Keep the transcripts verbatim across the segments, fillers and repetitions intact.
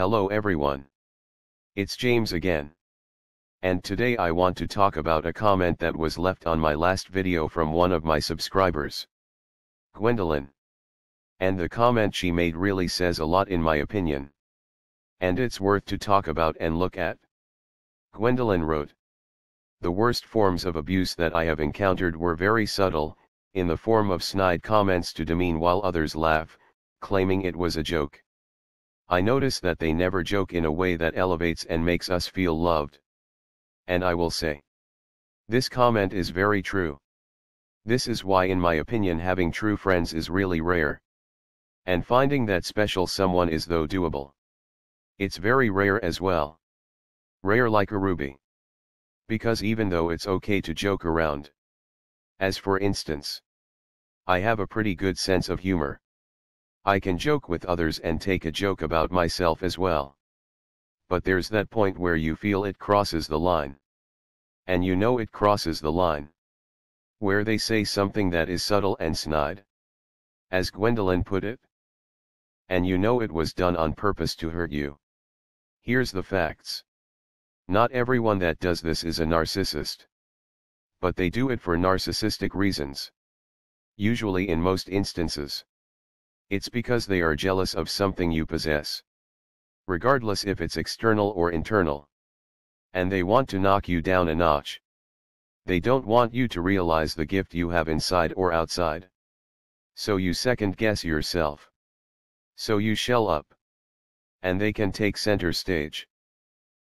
Hello everyone. It's James again. And today I want to talk about a comment that was left on my last video from one of my subscribers, Gwendolyn. And the comment she made really says a lot in my opinion. And it's worth to talk about and look at. Gwendolyn wrote, "The worst forms of abuse that I have encountered were very subtle, in the form of snide comments to demean while others laugh, claiming it was a joke. I notice that they never joke in a way that elevates and makes us feel loved. And I will say, this comment is very true. This is why in my opinion having true friends is really rare. And finding that special someone is though doable. It's very rare as well. Rare like a ruby. Because even though it's okay to joke around. As for instance, I have a pretty good sense of humor. I can joke with others and take a joke about myself as well. But there's that point where you feel it crosses the line. And you know it crosses the line. Where they say something that is subtle and snide. As Gwendolyn put it. And you know it was done on purpose to hurt you. Here's the facts. Not everyone that does this is a narcissist. But they do it for narcissistic reasons. Usually in most instances. It's because they are jealous of something you possess. Regardless if it's external or internal. And they want to knock you down a notch. They don't want you to realize the gift you have inside or outside. So you second guess yourself. So you shell up. And they can take center stage.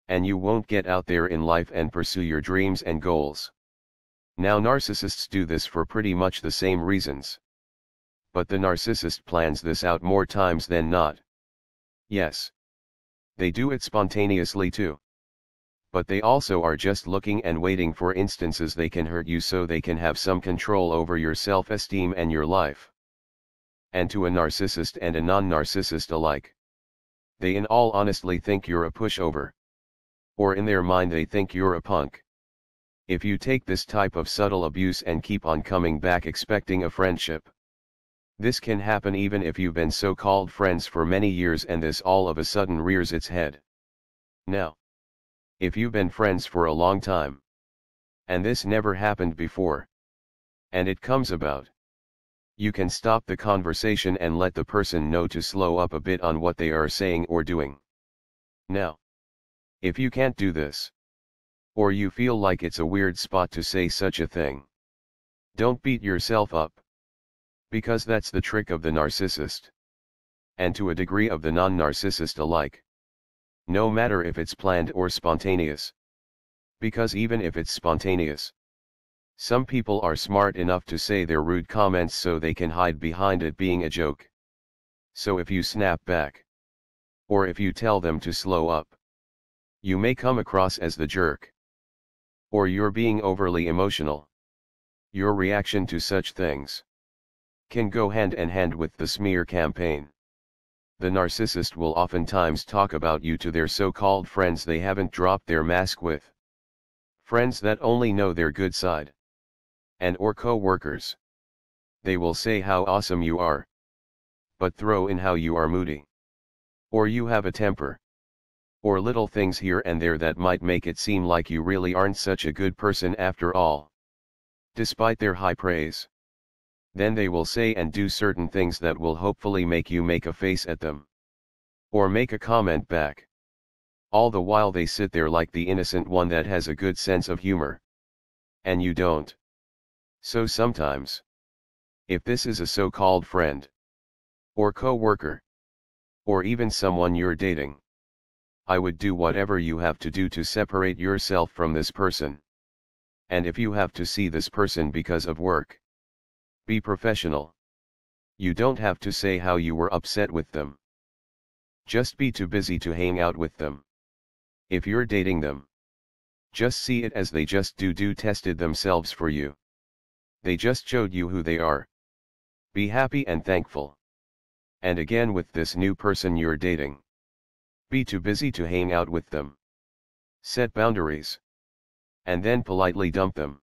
And you won't get out there in life and pursue your dreams and goals. Now narcissists do this for pretty much the same reasons. But the narcissist plans this out more times than not. Yes. They do it spontaneously too. But they also are just looking and waiting for instances they can hurt you so they can have some control over your self-esteem and your life. And to a narcissist and a non-narcissist alike. They in all honestly think you're a pushover. Or in their mind they think you're a punk. If you take this type of subtle abuse and keep on coming back expecting a friendship. This can happen even if you've been so-called friends for many years and this all of a sudden rears its head. Now, if you've been friends for a long time, and this never happened before, and it comes about, you can stop the conversation and let the person know to slow up a bit on what they are saying or doing. Now, if you can't do this, or you feel like it's a weird spot to say such a thing, don't beat yourself up. Because that's the trick of the narcissist. And to a degree of the non-narcissist alike. No matter if it's planned or spontaneous. Because even if it's spontaneous. Some people are smart enough to say their rude comments so they can hide behind it being a joke. So if you snap back. Or if you tell them to slow up. You may come across as the jerk. Or you're being overly emotional. Your reaction to such things. Can go hand in hand with the smear campaign. The narcissist will oftentimes talk about you to their so-called friends they haven't dropped their mask with. Friends that only know their good side. And or co-workers. They will say how awesome you are. But throw in how you are moody. Or you have a temper. Or little things here and there that might make it seem like you really aren't such a good person after all. Despite their high praise. Then they will say and do certain things that will hopefully make you make a face at them. Or make a comment back. All the while they sit there like the innocent one that has a good sense of humor. And you don't. So sometimes. If this is a so-called friend. Or co-worker. Or even someone you're dating. I would do whatever you have to do to separate yourself from this person. And if you have to see this person because of work. Be professional. You don't have to say how you were upset with them. Just be too busy to hang out with them. If you're dating them, just see it as they just do do tested themselves for you. They just showed you who they are. Be happy and thankful. And again with this new person you're dating. Be too busy to hang out with them. Set boundaries. And then politely dump them.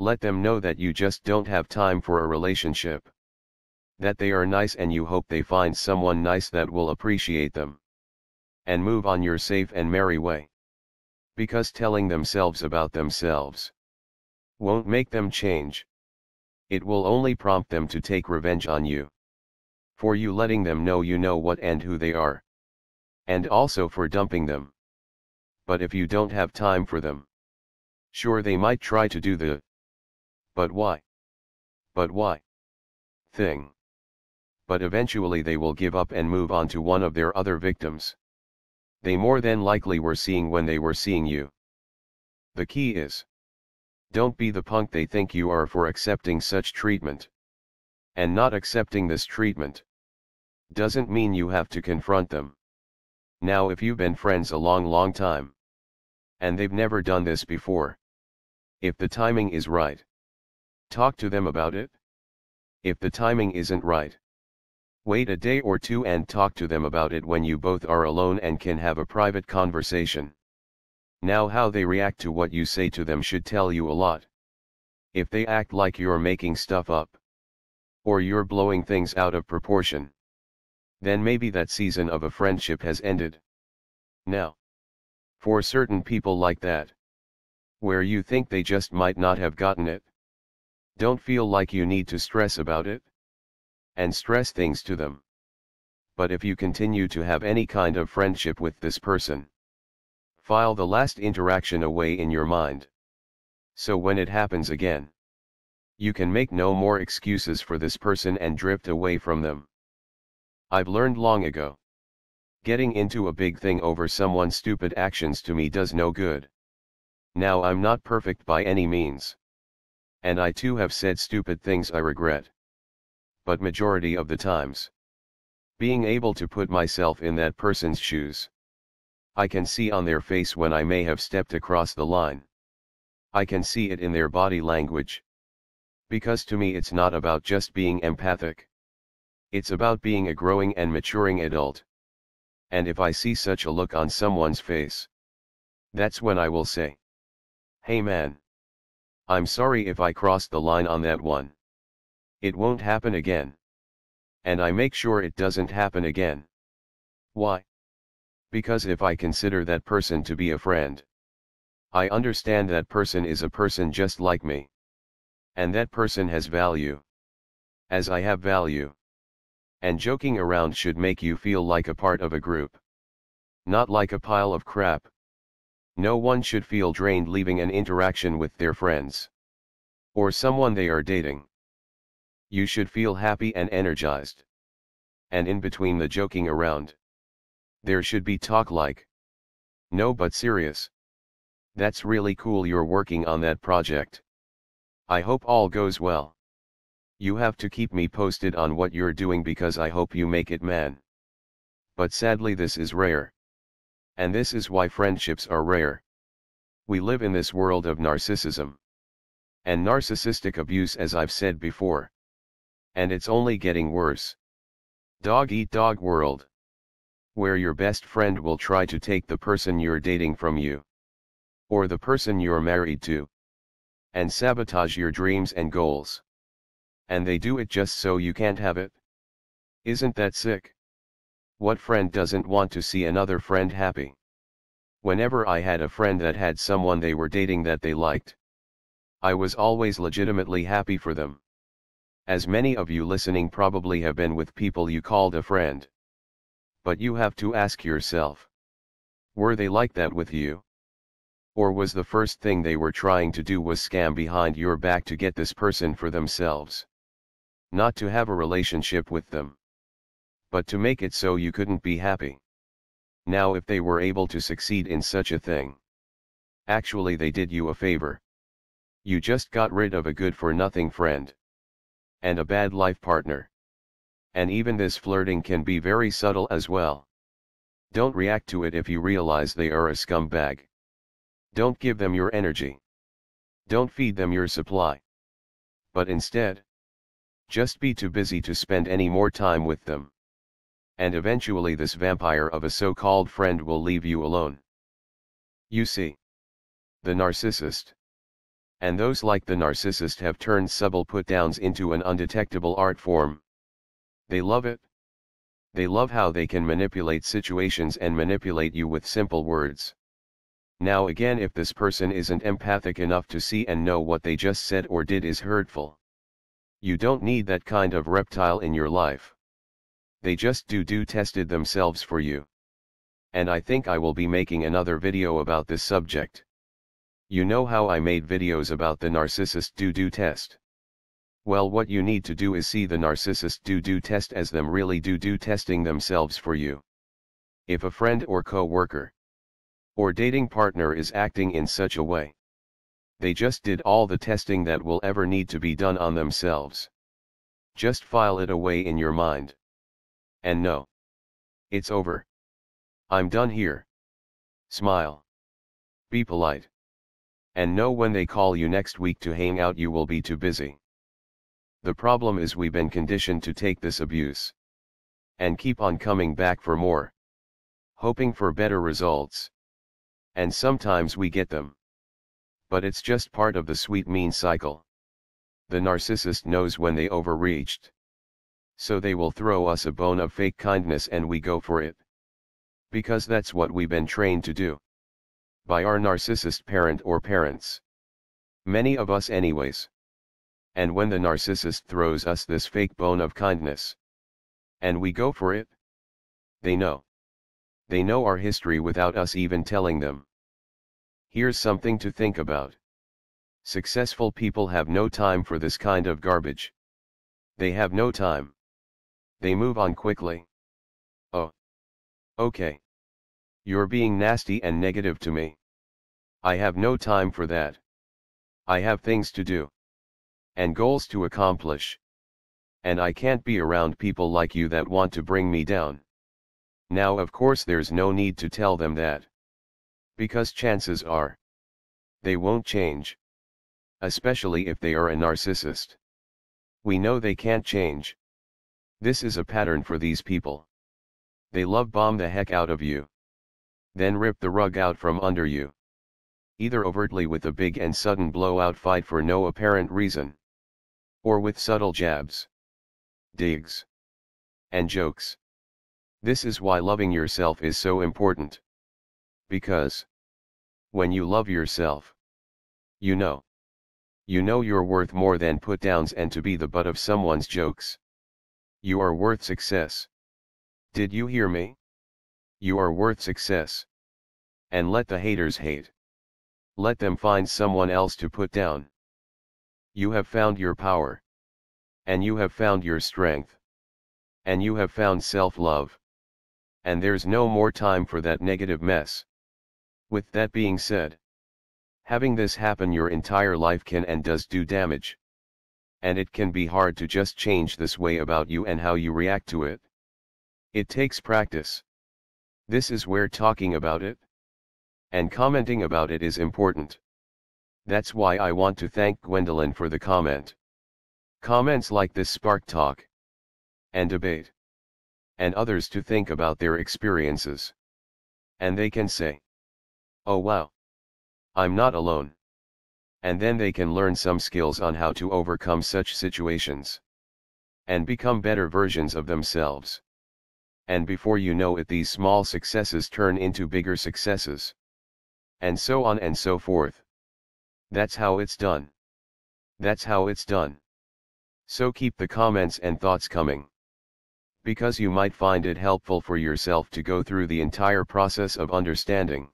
Let them know that you just don't have time for a relationship. That they are nice and you hope they find someone nice that will appreciate them. and move on your safe and merry way. Because telling themselves about themselves won't make them change. It will only prompt them to take revenge on you. For you letting them know you know what and who they are. And also for dumping them. But if you don't have time for them, sure they might try to do the but why? But why? Thing. But eventually they will give up and move on to one of their other victims. They more than likely were seeing when they were seeing you. The key is, don't be the punk they think you are for accepting such treatment. And not accepting this treatment doesn't mean you have to confront them. Now if you've been friends a long long time, and they've never done this before, if the timing is right, talk to them about it. If the timing isn't right, wait a day or two and talk to them about it when you both are alone and can have a private conversation. Now how they react to what you say to them should tell you a lot. If they act like you're making stuff up, or you're blowing things out of proportion, then maybe that season of a friendship has ended. Now, for certain people like that, where you think they just might not have gotten it, don't feel like you need to stress about it and stress things to them. But if you continue to have any kind of friendship with this person, file the last interaction away in your mind. So when it happens again, you can make no more excuses for this person and drift away from them. I've learned long ago, getting into a big thing over someone's stupid actions to me does no good. Now I'm not perfect by any means. And I too have said stupid things I regret. But majority of the times, being able to put myself in that person's shoes, I can see on their face when I may have stepped across the line. I can see it in their body language. Because to me it's not about just being empathic. It's about being a growing and maturing adult. And if I see such a look on someone's face, that's when I will say, hey man, I'm sorry if I crossed the line on that one. It won't happen again. And I make sure it doesn't happen again. Why? Because if I consider that person to be a friend, I understand that person is a person just like me. And that person has value, as I have value. And joking around should make you feel like a part of a group, not like a pile of crap. No one should feel drained leaving an interaction with their friends or someone they are dating. You should feel happy and energized. And in between the joking around, there should be talk like, no but serious. That's really cool you're working on that project. I hope all goes well. You have to keep me posted on what you're doing because I hope you make it man. But sadly this is rare. And this is why friendships are rare. We live in this world of narcissism and narcissistic abuse, as I've said before. And it's only getting worse. Dog eat dog world, where your best friend will try to take the person you're dating from you, or the person you're married to, and sabotage your dreams and goals. And they do it just so you can't have it. Isn't that sick? What friend doesn't want to see another friend happy? Whenever I had a friend that had someone they were dating that they liked, I was always legitimately happy for them. As many of you listening probably have been with people you called a friend. But you have to ask yourself, were they like that with you? Or was the first thing they were trying to do was scam behind your back to get this person for themselves? Not to have a relationship with them, but to make it so you couldn't be happy. Now if they were able to succeed in such a thing, actually they did you a favor. You just got rid of a good-for-nothing friend and a bad life partner. And even this flirting can be very subtle as well. Don't react to it if you realize they are a scumbag. Don't give them your energy. Don't feed them your supply. But instead, just be too busy to spend any more time with them. And eventually this vampire of a so-called friend will leave you alone. You see, the narcissist and those like the narcissist have turned subtle put-downs into an undetectable art form. They love it. They love how they can manipulate situations and manipulate you with simple words. Now again, if this person isn't empathic enough to see and know what they just said or did is hurtful, you don't need that kind of reptile in your life. They just do do tested themselves for you. And I think I will be making another video about this subject. You know how I made videos about the narcissist do-do test. Well, what you need to do is see the narcissist do-do test as them really do-do testing themselves for you. If a friend or co-worker or dating partner is acting in such a way, they just did all the testing that will ever need to be done on themselves. Just file it away in your mind. And no, it's over. I'm done here. Smile. Be polite. And know when they call you next week to hang out, you will be too busy. The problem is we've been conditioned to take this abuse and keep on coming back for more, hoping for better results. And sometimes we get them. But it's just part of the sweet mean cycle. The narcissist knows when they overreached. So they will throw us a bone of fake kindness and we go for it. Because that's what we've been trained to do by our narcissist parent or parents. Many of us anyways. And when the narcissist throws us this fake bone of kindness, and we go for it, they know. They know our history without us even telling them. Here's something to think about. Successful people have no time for this kind of garbage. They have no time. They move on quickly. Oh. Okay. You're being nasty and negative to me. I have no time for that. I have things to do and goals to accomplish. And I can't be around people like you that want to bring me down. Now of course there's no need to tell them that, because chances are they won't change. Especially if they are a narcissist. We know they can't change. This is a pattern for these people. They love bomb the heck out of you, then rip the rug out from under you, either overtly with a big and sudden blowout fight for no apparent reason, or with subtle jabs, digs, and jokes. This is why loving yourself is so important. Because when you love yourself, you know. You know you're worth more than put-downs and to be the butt of someone's jokes. You are worth success. Did you hear me? You are worth success. And let the haters hate. Let them find someone else to put down. You have found your power. And you have found your strength. And you have found self-love. And there's no more time for that negative mess. With that being said, having this happen your entire life can and does do damage. And it can be hard to just change this way about you and how you react to it. It takes practice. This is where talking about it and commenting about it is important. That's why I want to thank Gwendolyn for the comment. Comments like this spark talk and debate, and others to think about their experiences. And they can say, oh wow, I'm not alone. And then they can learn some skills on how to overcome such situations and become better versions of themselves. And before you know it, these small successes turn into bigger successes, and so on and so forth. That's how it's done. That's how it's done. So keep the comments and thoughts coming, because you might find it helpful for yourself to go through the entire process of understanding,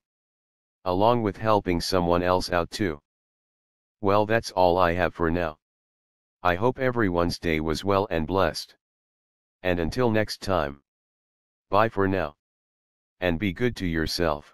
along with helping someone else out too. Well, that's all I have for now. I hope everyone's day was well and blessed. And until next time, bye for now. And be good to yourself.